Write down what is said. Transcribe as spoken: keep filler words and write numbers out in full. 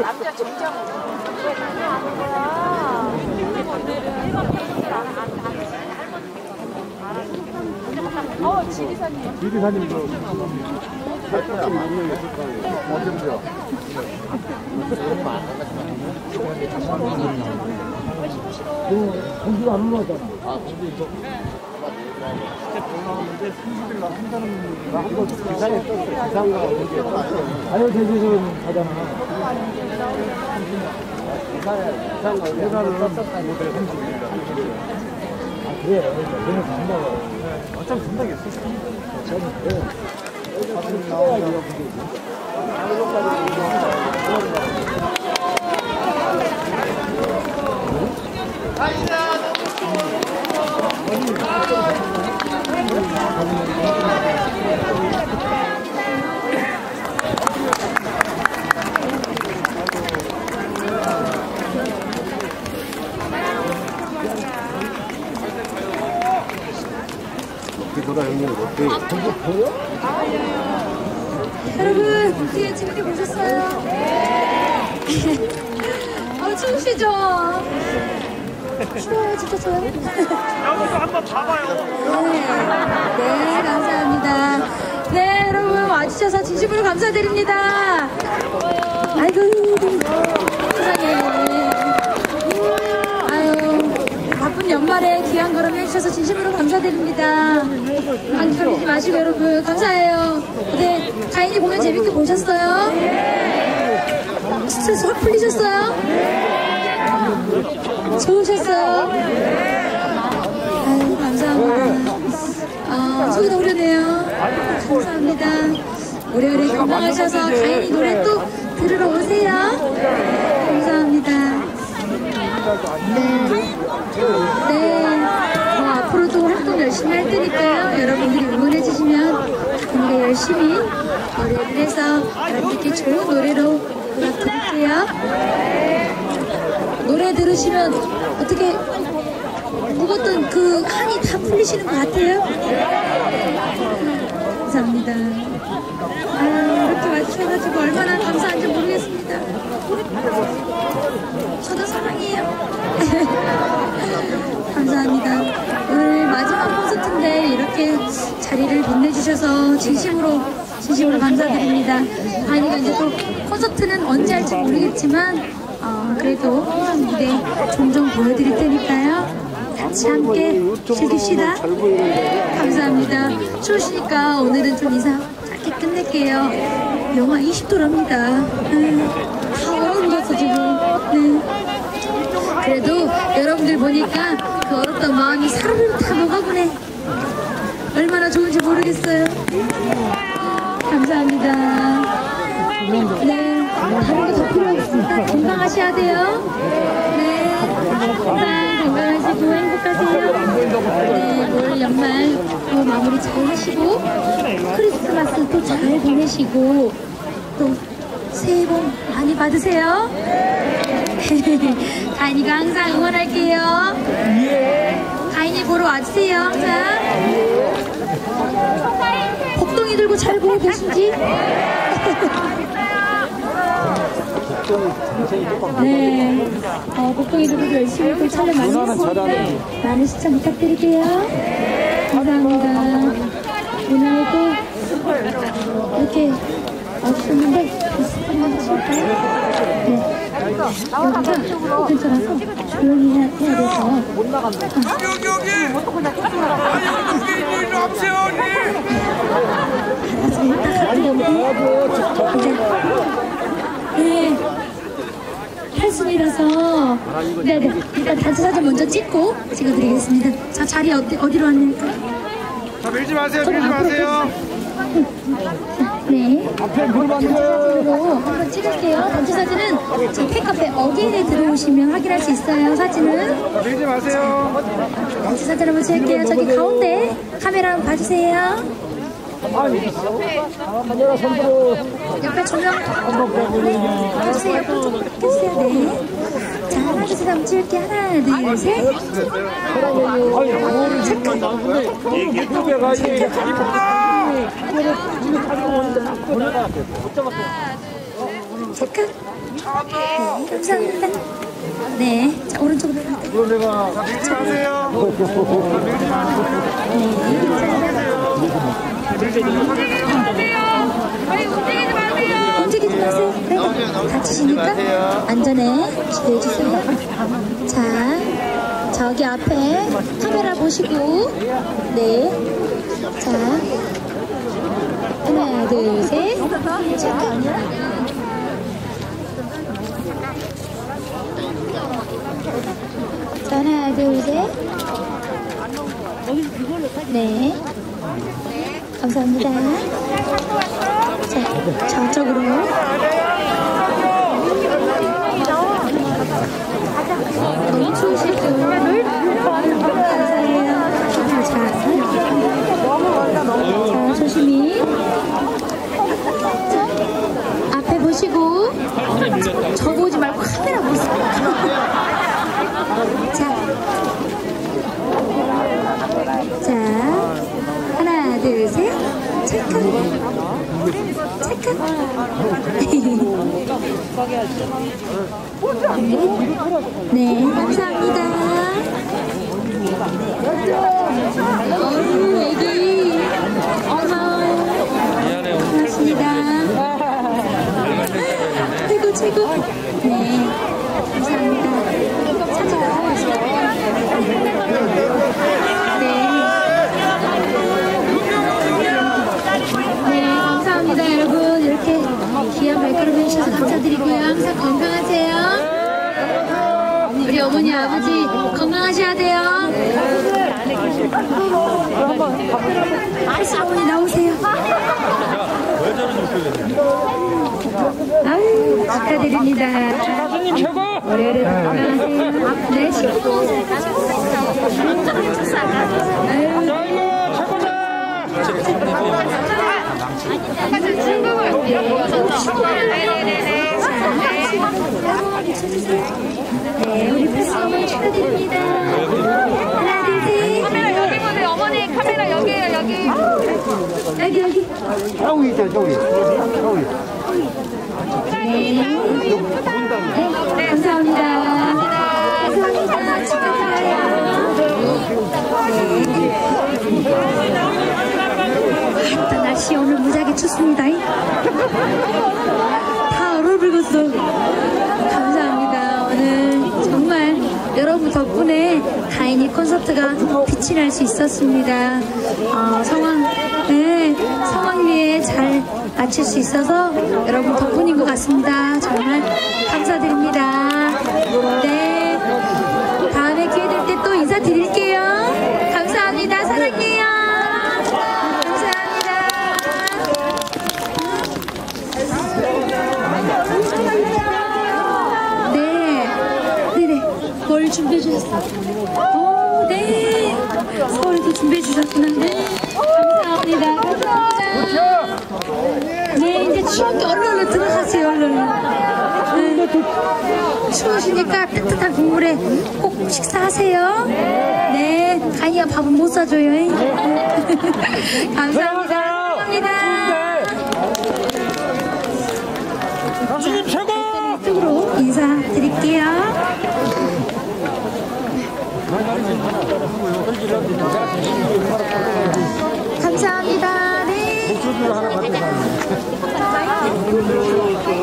남자 정장으로 지리사님 지리사님도 살짝 만나게 어쩌죠? 공주가 안 올라가잖아. 아, 진짜 올라왔는데 삼십 일 날 한다는 나 한번 기사에 떴어. 기사가 어떻게 자유 대지선 가잖아. 기사가 회사를 떴었다는데 삼십 일 날. 아, 그래요? 너무 감당하고. 어차피 감당했어. 저는 그래요. 여러분, 뒤에 재밌게 보셨어요? 네! 어, 춤추죠? 추워요, 진짜 추워요? 여기서 한번 봐봐요! 네. 네, 감사합니다. 네, 여러분 와주셔서 진심으로 감사드립니다. 아이고, 세상에. 아유, 바쁜 연말에 귀한 걸음 해주셔서 진심으로 감사드립니다. 안 걸리지 마시고 여러분, 감사해요. 네, 가인이 공연 재밌게 보셨어요? 네. 스트레스 확 풀리셨어요? 네. 좋으셨어요? 네. 아유, 감사합니다. 아, 속이 너무 우려네요. 감사합니다. 월요일에 건강하셔서 가인이 노래 또 들으러 오세요. 감사합니다. 네. 네. 앞으로도 활동 열심히 할 테니까요. 여러분들이 응원해 주시면 우리가 열심히 노래를 해서 여러분께 좋은 노래로 부탁드릴게요. 노래 들으시면 어떻게 묵었던 그 한이 다 풀리시는 것 같아요? 감사합니다. 아유, 이렇게 와주셔가지고 얼마나 감사한지 모르겠습니다. 저도 사랑해요. 감사합니다. 오늘 마지막 콘서트인데 이렇게 자리를 빛내주셔서 진심으로 진심으로 감사드립니다. 다행히가 이제 또 콘서트는 언제 할지 모르겠지만 어, 그래도 무대 종종 보여드릴 테니까요. 같이 함께 즐깁시다. 감사합니다. 추우시니까 오늘은 좀 인사 짧게 끝낼게요. 영하 이십 도랍니다. 음, 다 얼어붙었어 지금. 네. 그래도 여러분들 보니까 그 어렵던 마음이 사람을 다 먹어보네. 얼마나 좋은지 모르겠어요. 감사합니다. 네, 다른 게 더 필요하겠습니다. 건강하셔야 돼요. 네, 항상 건강하시고 행복하세요. 네, 올 연말 또 마무리 잘 하시고 크리스마스 또 잘 보내시고 또 새해 복 많이 받으세요. 가인이가 항상 응원할게요. 가인이 보러 와주세요, 항상. 복덩이 들고 잘 보고 계신지? 네. 어, 복덩이 들고 열심히 또 촬영 많이 했으니까 많은 시청 부탁드릴게요. 감사합니다. 오늘도 이렇게 없었는데 한번 하실까요? 나와서 괜찮아서 조용히 해야 돼서 못 나간다. 여기 여기 못 그냥 네. 팔순이라서 네, 네. 일단 단체 사진 먼저 찍고 찍어드리겠습니다. 자, 자리 어디 어디로 왔는지. 자, 밀지 마세요. 밀지 마세요. 네. 앞에 물어봤는데. 한번 찍을게요. 단체 사진은 제 팬카페 어게인에 들어오시면 확인할 수 있어요. 사진은. 밀지 마세요. 단체 사진 한번 찍을게요. 저기 가운데 카메라 한번 봐주세요. 카메라 손으로. 옆에 조명. 네. 봐주세요. 옆으로 조금 바뀌었어요. 네. 자, 하나, 둘, 셋 한번 찍을게요. 하나, 둘, 셋. 체크. 체크. 체크. 잠깐. 감사합니다. 네, 자 오른쪽으로. 이거 내가 밀지 마세요. 밀지 마세요. 움직이지 마세요. 그래. 다치시니까 안전에 기대해 주세요. 자, 저기 앞에 카메라 보시고, 네, 자 하나, 둘, 셋, 체크. 하나, 둘, 셋. 네. 감사합니다. 자, 저쪽으로. 너무 추우실 분. 감사해요. 자, 자, 조심히. 자, 앞에 보시고. 저거 오지 말고 카메라 보세요. 자, 자, 하나, 둘, 셋, 체크, 체크. 네, 감사합니다. 어우, 애기, 어머, 고맙습니다. 최고, 최고. 네, 감사합니다. 귀한 발걸음 해주셔서 감사드리고요. 항상 건강하세요. 우리 어머니, 아버지 건강하셔야 돼요. 아저씨, 어머니 나오세요. 아유, 축하드립니다. 가수님 최고! 월요일에 건강하세요. 네, 십구 살 가수님. 사실 친구가 있어서 네네네네. 네, 우리 부스님 축하드립니다. 하나, 둘, 셋. 카메라 여기 보세요. 어머니 카메라 여기에요. 여기 여기 여기 여기 있다. 여기 여기 예쁘다. 네, 감사합니다. 감사합니다. 축하드려요. 날씨 오늘 무지하게 춥습니다. 다 얼어 불었어. 감사합니다. 오늘 정말 여러분 덕분에 가인이 콘서트가 빛이 날 수 있었습니다. 어, 성황, 네, 성황리에 잘 마칠 수 있어서 여러분 덕분인 것 같습니다. 정말 감사드립니다. 네, 다음에 기회 될 때 또 인사드릴게요. 감사합니다. 사랑해요. 뭘 준비해 주셨어요? 오, 네. 서울도 준비해 주셨구나. 네. 감사합니다. 감사합니다. 네, 이제 추운데 얼른 얼른 들어가세요, 얼른. 네. 추우시니까 따뜻한 국물에 꼭 식사하세요. 네. 가인이가 밥은 못 사줘요. 감사합니다. 감사합니다. 가수님 최고! 이쪽으로 인사드릴게요. 감사합니다. 네.